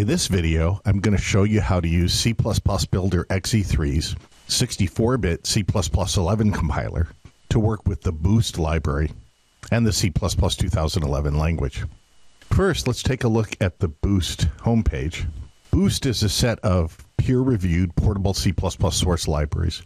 In this video, I'm going to show you how to use C++ Builder XE3's 64-bit C++11 compiler to work with the Boost library and the C++ 2011 language. First, let's take a look at the Boost homepage. Boost is a set of peer-reviewed portable C++ source libraries.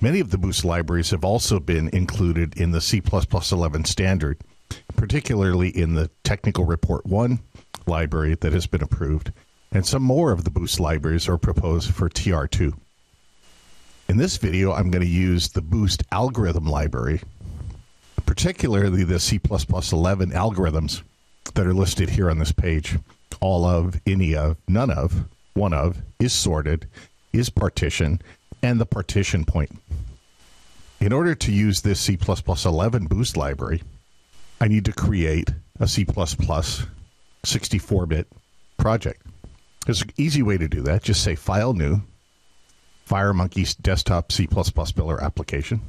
Many of the Boost libraries have also been included in the C++11 standard, particularly in the Technical Report 1 library that has been approved, and some more of the Boost libraries are proposed for TR2. In this video, I'm going to use the Boost algorithm library, particularly the C++11 algorithms that are listed here on this page. All of, any of, none of, one of, is sorted, is partition, and the partition point. In order to use this C++11 Boost library, I need to create a C++ 64-bit project. There's an easy way to do that. Just say File New, FireMonkey's Desktop C++ Builder Application,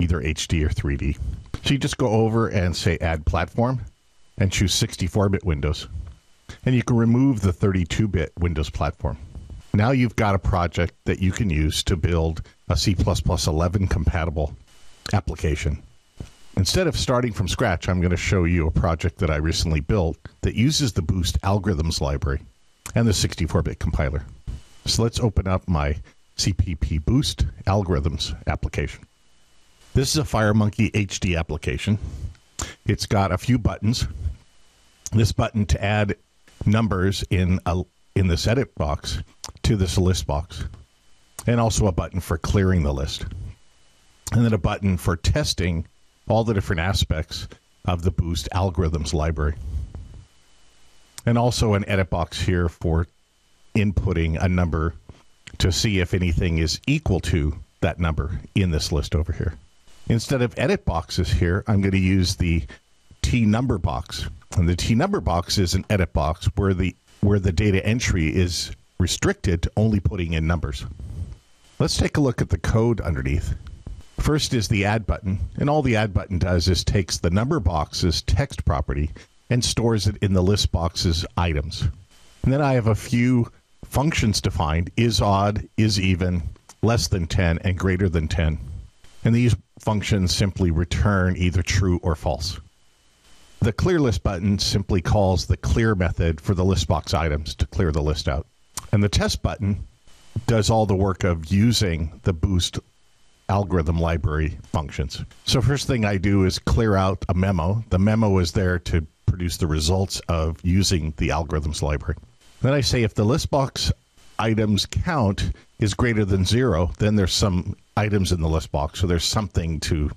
either HD or 3D. So you just go over and say Add Platform and choose 64-bit Windows. And you can remove the 32-bit Windows platform. Now you've got a project that you can use to build a C++11 compatible application. Instead of starting from scratch, I'm going to show you a project that I recently built that uses the Boost algorithms library and the 64-bit compiler. So let's open up my CPP Boost algorithms application. This is a FireMonkey HD application. It's got a few buttons. This button to add numbers in this edit box to this list box, and also a button for clearing the list, and then a button for testing all the different aspects of the Boost algorithms library, and also an edit box here for inputting a number to see if anything is equal to that number in this list over here. Instead of edit boxes here, I'm going to use the T-number box, and the T-number box is an edit box where the data entry is restricted to only putting in numbers. Let's take a look at the code underneath. First is the add button, and all the add button does is takes the number box's text property and stores it in the list box's items. And then I have a few functions defined: is odd, is even, less than 10, and greater than 10. And these functions simply return either true or false. The clear list button simply calls the clear method for the list box items to clear the list out. And the test button does all the work of using the Boost algorithm library functions. So first thing I do is clear out a memo. The memo is there to produce the results of using the algorithms library. Then I say if the list box items count is greater than 0, then there's some items in the list box, so there's something to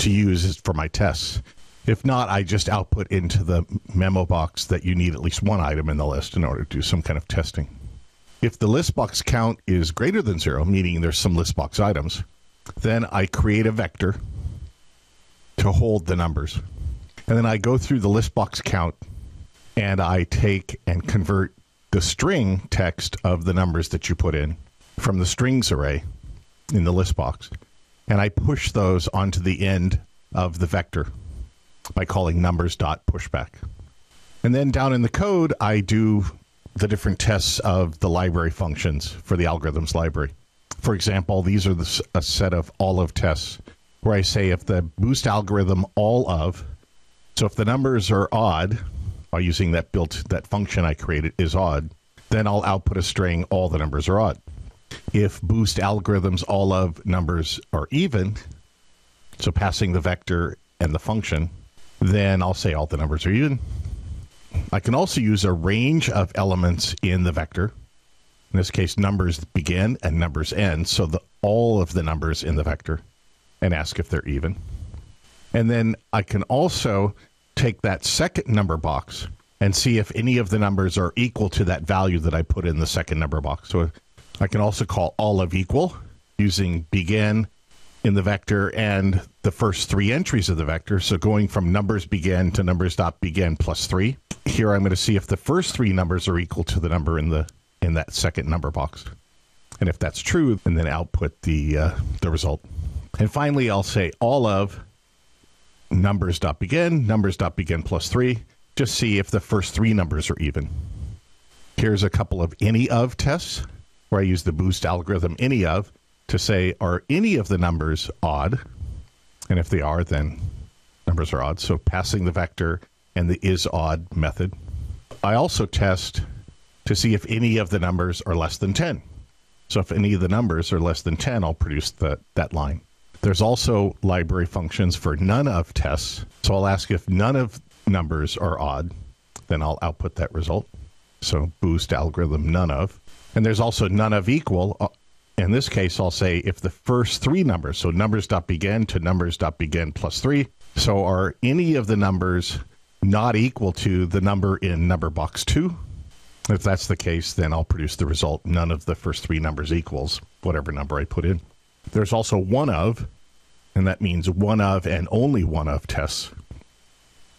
use for my tests. If not, I just output into the memo box that you need at least one item in the list in order to do some kind of testing. If the list box count is greater than 0, meaning there's some list box items, then I create a vector to hold the numbers. And then I go through the list box count and I take and convert the string text of the numbers that you put in from the strings array in the list box. And I push those onto the end of the vector by calling numbers.pushback. And then down in the code, I do the different tests of the library functions for the algorithms library. For example, these are a set of all of tests where I say if the Boost algorithm all of, so if the numbers are odd, by using that function I created is odd, then I'll output a string all the numbers are odd. If Boost algorithms all of numbers are even, so passing the vector and the function, then I'll say all the numbers are even. I can also use a range of elements in the vector. In this case, numbers begin and numbers end, so all of the numbers in the vector, and ask if they're even. And then I can also take that second number box and see if any of the numbers are equal to that value that I put in the second number box. So I can also call all of equal using begin in the vector and the first three entries of the vector. So going from numbers begin to numbers.begin plus 3. Here I'm going to see if the first three numbers are equal to the number in that second number box. And if that's true, then output the result. And finally, I'll say all of numbers.begin plus 3. Just see if the first three numbers are even. Here's a couple of any of tests where I use the Boost algorithm any of to say, are any of the numbers odd? And if they are, then numbers are odd. So passing the vector and the is odd method. I also test to see if any of the numbers are less than 10. So if any of the numbers are less than 10, I'll produce that line. There's also library functions for none of tests. So I'll ask if none of numbers are odd, then I'll output that result. So Boost algorithm none of. And there's also none of equal. In this case, I'll say if the first three numbers, so numbers.begin to numbers.begin plus 3, so are any of the numbers not equal to the number in number box 2? If that's the case, then I'll produce the result. None of the first three numbers equals whatever number I put in. There's also one of, and that means one of and only one of tests.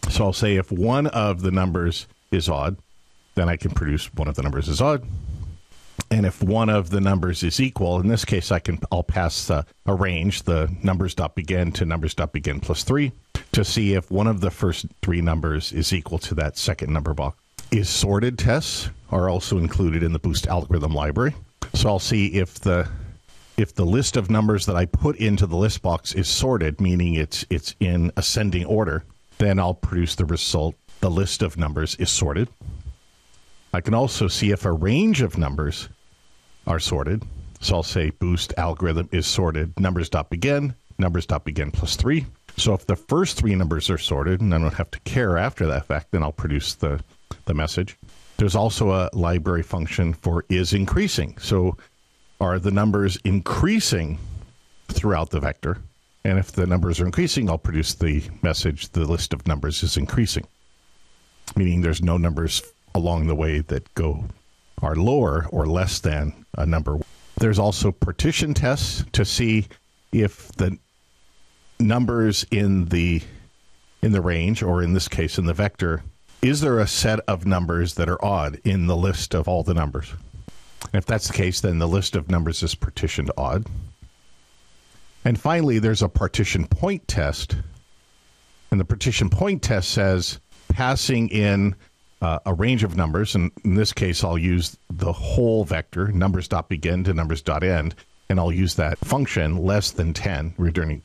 So I'll say if one of the numbers is odd, then I can produce one of the numbers is odd. And if one of the numbers is equal, in this case, I'll pass a range, the numbers.begin to numbers.begin plus 3, to see if one of the first three numbers is equal to that second number box. Is sorted tests are also included in the Boost algorithm library. So I'll see if the list of numbers that I put into the list box is sorted, meaning it's in ascending order, then I'll produce the result, the list of numbers is sorted. I can also see if a range of numbers are sorted. So I'll say Boost algorithm is sorted numbers.begin, numbers.begin plus 3. So if the first three numbers are sorted, and I don't have to care after that fact, then I'll produce the message. There's also a library function for is increasing. So are the numbers increasing throughout the vector? And if the numbers are increasing, I'll produce the message, the list of numbers is increasing, meaning there's no numbers along the way that are lower or less than a number. There's also partition tests to see if the numbers in the range, or in this case in the vector, is there a set of numbers that are odd in the list of all the numbers? And if that's the case, then the list of numbers is partitioned odd. And finally, there's a partition point test. And the partition point test says passing in a range of numbers, and in this case, I'll use the whole vector, numbers.begin to numbers.end, and I'll use that function less than 10, returning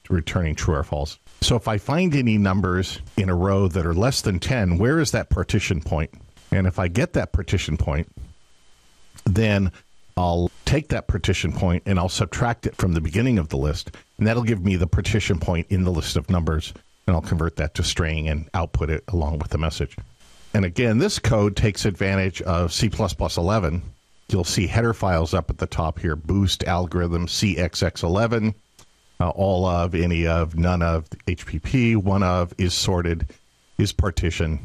true or false. So if I find any numbers in a row that are less than 10, where is that partition point? And if I get that partition point, then I'll take that partition point and I'll subtract it from the beginning of the list, and that'll give me the partition point in the list of numbers, and I'll convert that to string and output it along with the message. And again, this code takes advantage of C++11. You'll see header files up at the top here, Boost algorithm, CXX11, all of, any of, none of, HPP, one of, is sorted, is partition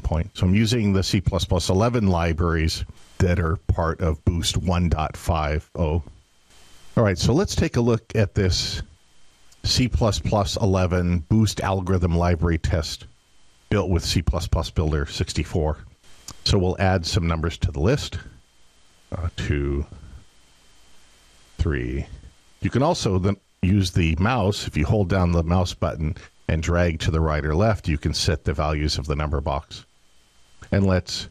point. So I'm using the C++11 libraries that are part of Boost 1.50. All right, so let's take a look at this C++11 Boost algorithm library test built with C++ Builder 64. So we'll add some numbers to the list. 2, 3. You can also then use the mouse. If you hold down the mouse button and drag to the right or left, you can set the values of the number box. And let's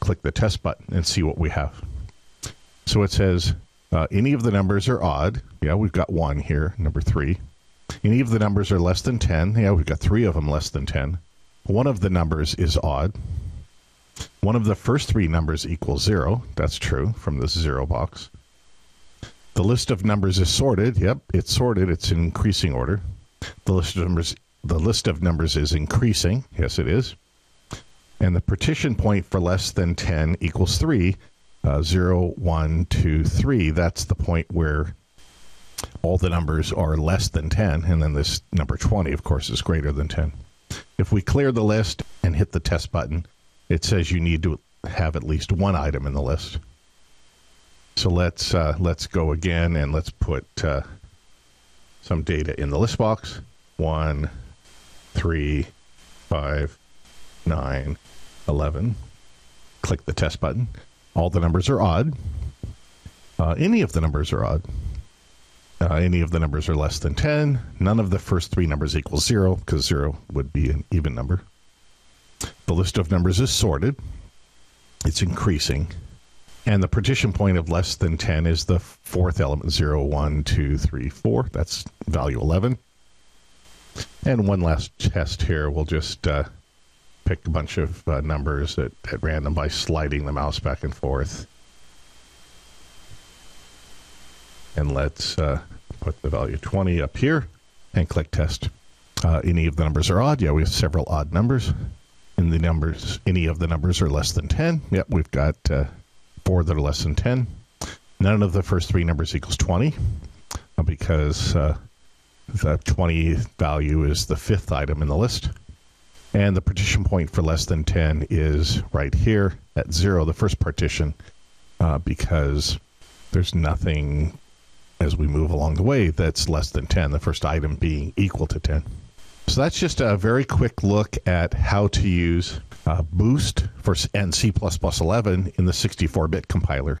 click the test button and see what we have. So it says any of the numbers are odd. Yeah, we've got one here, number 3. Any of the numbers are less than 10. Yeah, we've got 3 of them less than 10. One of the numbers is odd. One of the first three numbers equals 0. That's true from this 0 box. The list of numbers is sorted. Yep, it's sorted. It's in increasing order. The list of numbers is increasing. Yes, it is. And the partition point for less than 10 equals 3. 0, 1, 2, 3. That's the point where all the numbers are less than 10. And then this number 20, of course, is greater than 10. If we clear the list and hit the test button, it says you need to have at least one item in the list. So let's go again and let's put some data in the list box. 1, 3, 5, 9, 11. Click the test button. All the numbers are odd. Any of the numbers are odd. Any of the numbers are less than 10. None of the first three numbers equals 0, because 0 would be an even number. The list of numbers is sorted. it's increasing. And the partition point of less than 10 is the fourth element, 0, 1, 2, 3, 4. That's value 11. And one last test here. We'll just pick a bunch of numbers at random by sliding the mouse back and forth. And let's put the value 20 up here and click test. Any of the numbers are odd. Yeah, we have several odd numbers. And the numbers, any of the numbers are less than 10. Yep, we've got... four that are less than 10. None of the first three numbers equals 20 because the 20 value is the fifth item in the list. And the partition point for less than 10 is right here at 0, the first partition, because there's nothing as we move along the way that's less than 10, the first item being equal to 10. So that's just a very quick look at how to use Boost and C++11 in the 64-bit compiler.